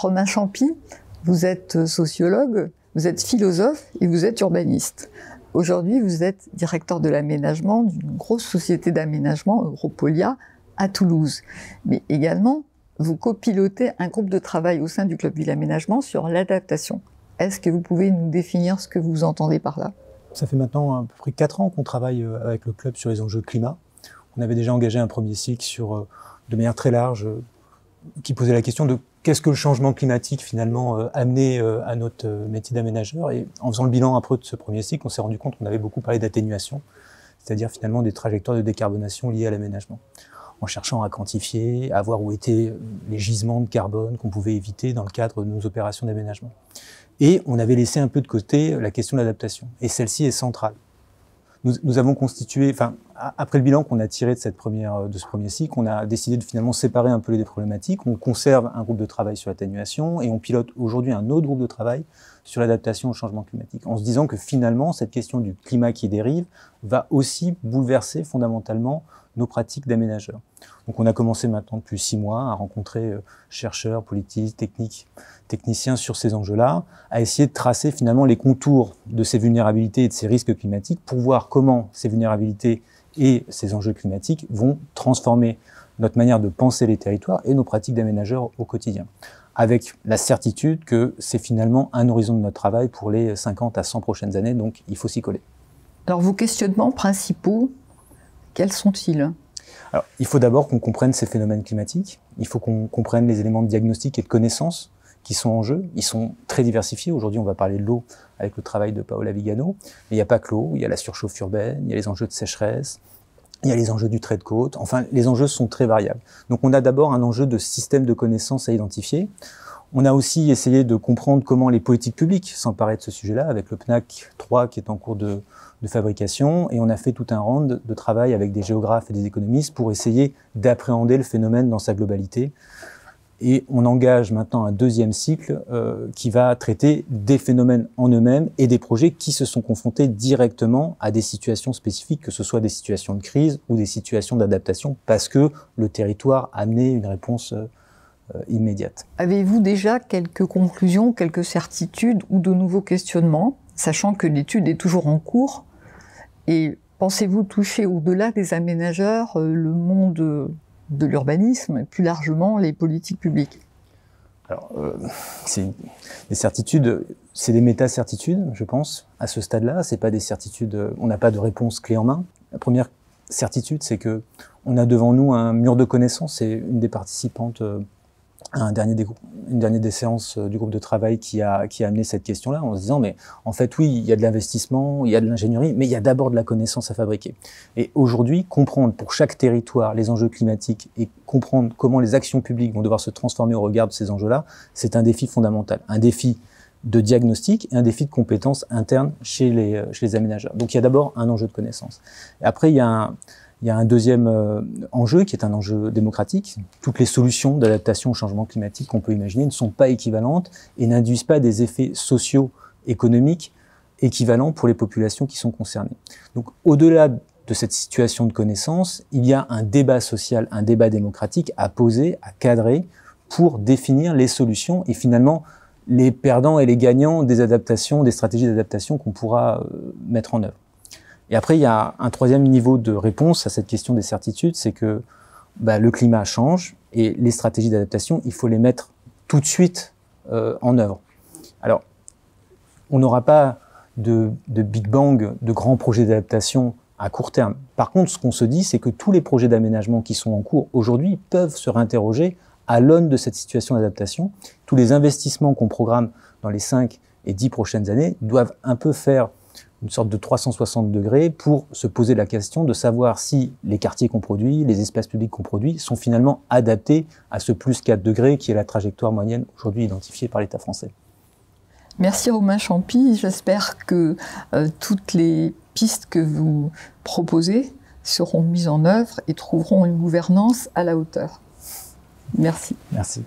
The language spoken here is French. Romain Champy, vous êtes sociologue, vous êtes philosophe et vous êtes urbaniste. Aujourd'hui, vous êtes directeur de l'aménagement d'une grosse société d'aménagement, Europolia, à Toulouse. Mais également, vous copilotez un groupe de travail au sein du Club Ville Aménagement sur l'adaptation. Est-ce que vous pouvez nous définir ce que vous entendez par là? Ça fait maintenant à peu près 4 ans qu'on travaille avec le club sur les enjeux climat. On avait déjà engagé un premier cycle sur, de manière très large, qui posait la question de qu'est-ce que le changement climatique finalement amené à notre métier d'aménageur. Et en faisant le bilan un peu de ce premier cycle, on s'est rendu compte qu'on avait beaucoup parlé d'atténuation, c'est-à-dire finalement des trajectoires de décarbonation liées à l'aménagement, en cherchant à quantifier, à voir où étaient les gisements de carbone qu'on pouvait éviter dans le cadre de nos opérations d'aménagement. Et on avait laissé un peu de côté la question de l'adaptation. Et celle-ci est centrale. Nous avons constitué, après le bilan qu'on a tiré de, ce premier cycle, on a décidé de finalement séparer un peu les deux problématiques. On conserve un groupe de travail sur l'atténuation et on pilote aujourd'hui un autre groupe de travail sur l'adaptation au changement climatique, en se disant que finalement, cette question du climat qui dérive va aussi bouleverser fondamentalement nos pratiques d'aménageurs. Donc on a commencé maintenant depuis 6 mois à rencontrer chercheurs, politiques, techniciens sur ces enjeux-là, à essayer de tracer finalement les contours de ces vulnérabilités et de ces risques climatiques pour voir comment ces vulnérabilités et ces enjeux climatiques vont transformer notre manière de penser les territoires et nos pratiques d'aménageurs au quotidien, avec la certitude que c'est finalement un horizon de notre travail pour les 50 à 100 prochaines années, donc il faut s'y coller. Alors vos questionnements principaux, quels sont-ils? Alors, il faut d'abord qu'on comprenne ces phénomènes climatiques, il faut qu'on comprenne les éléments de diagnostic et de connaissance qui sont en jeu. Ils sont très diversifiés. Aujourd'hui, on va parler de l'eau avec le travail de Paola Vigano. Mais il n'y a pas que l'eau, il y a la surchauffe urbaine, il y a les enjeux de sécheresse, il y a les enjeux du trait de côte. Enfin, les enjeux sont très variables. Donc, on a d'abord un enjeu de système de connaissances à identifier. On a aussi essayé de comprendre comment les politiques publiques s'emparaient de ce sujet-là, avec le PNAC 3 qui est en cours de fabrication, et on a fait tout un round de travail avec des géographes et des économistes pour essayer d'appréhender le phénomène dans sa globalité. Et on engage maintenant un deuxième cycle qui va traiter des phénomènes en eux-mêmes et des projets qui se sont confrontés directement à des situations spécifiques, que ce soit des situations de crise ou des situations d'adaptation, parce que le territoire a amené une réponse immédiate. Avez-vous déjà quelques conclusions, quelques certitudes ou de nouveaux questionnements, sachant que l'étude est toujours en cours? Et pensez-vous toucher au-delà des aménageurs le monde de l'urbanisme et plus largement les politiques publiques? Alors, les certitudes, c'est des méta-certitudes, je pense, à ce stade-là. C'est pas des certitudes, on n'a pas de réponse clé en main. La première certitude, c'est que on a devant nous un mur de connaissances. Et une des participantes à une dernière des séances du groupe de travail qui a amené cette question-là, en se disant, mais en fait, oui, il y a de l'investissement, il y a de l'ingénierie, mais il y a d'abord de la connaissance à fabriquer. Et aujourd'hui, comprendre pour chaque territoire les enjeux climatiques et comprendre comment les actions publiques vont devoir se transformer au regard de ces enjeux-là, c'est un défi fondamental. Un défi de diagnostic et un défi de compétences internes chez les aménageurs. Donc, il y a d'abord un enjeu de connaissance. Et après, il y a un deuxième enjeu qui est un enjeu démocratique. Toutes les solutions d'adaptation au changement climatique qu'on peut imaginer ne sont pas équivalentes et n'induisent pas des effets sociaux, économiques équivalents pour les populations qui sont concernées. Donc, au-delà de cette situation de connaissance, il y a un débat social, un débat démocratique à poser, à cadrer pour définir les solutions et finalement les perdants et les gagnants des adaptations, des stratégies d'adaptation qu'on pourra mettre en œuvre. Et après, il y a un troisième niveau de réponse à cette question des certitudes, c'est que le climat change et les stratégies d'adaptation, il faut les mettre tout de suite en œuvre. Alors, on n'aura pas de Big Bang, de grands projets d'adaptation à court terme. Par contre, ce qu'on se dit, c'est que tous les projets d'aménagement qui sont en cours aujourd'hui peuvent se réinterroger à l'aune de cette situation d'adaptation. Tous les investissements qu'on programme dans les 5 et 10 prochaines années doivent un peu faire une sorte de 360 degrés pour se poser la question de savoir si les quartiers qu'on produit, les espaces publics qu'on produit sont finalement adaptés à ce plus 4 degrés qui est la trajectoire moyenne aujourd'hui identifiée par l'État français. Merci Romain Champy. J'espère que toutes les pistes que vous proposez seront mises en œuvre et trouveront une gouvernance à la hauteur. Merci. Merci.